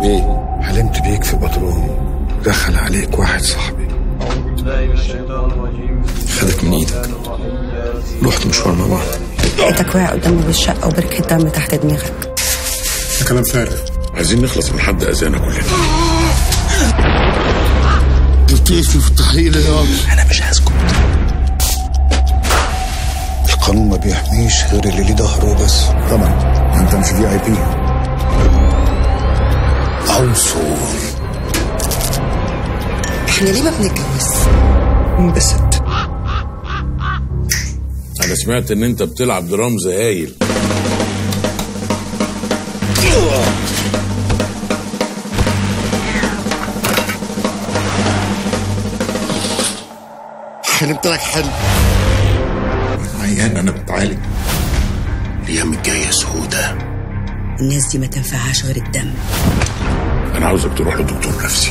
بيه؟ حلمت بيك في باتروم، دخل عليك واحد صاحبي، خدك من ايدك، رحت مشوار مع بعض، لقيتك واقع قدامي بالشقة وبركة دم تحت دماغك. ده كلام فارغ، عايزين نخلص من حد اذانا كلنا. بتقفل في التحقيق يا انا مش هسكت. القانون ما بيحميش غير اللي ليه ظهره بس. طبعا انت مش في اي بي عنصر. احنا ليه ما بنتجوز؟ انبسط. انا سمعت ان انت بتلعب درامز هايل. حلمت لك حلم. عيان انا بتعالج. الايام الجايه يا سهوده الناس دي ما تنفعهاش غير الدم. انا عاوزك تروح لدكتور نفسي.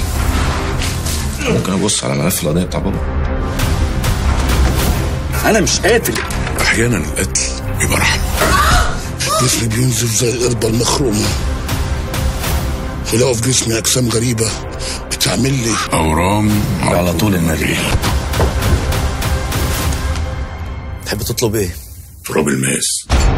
ممكن ابص على ملف القضيه بتاع بابا؟ انا مش قاتل. احيانا القتل بيبقى رحمه. الطفل بينزف زي القربه المخرومه، ولقوا في جسمي اجسام غريبه بتعمل لي اورام على طول النبيل. تحب تطلب ايه؟ تراب الماس.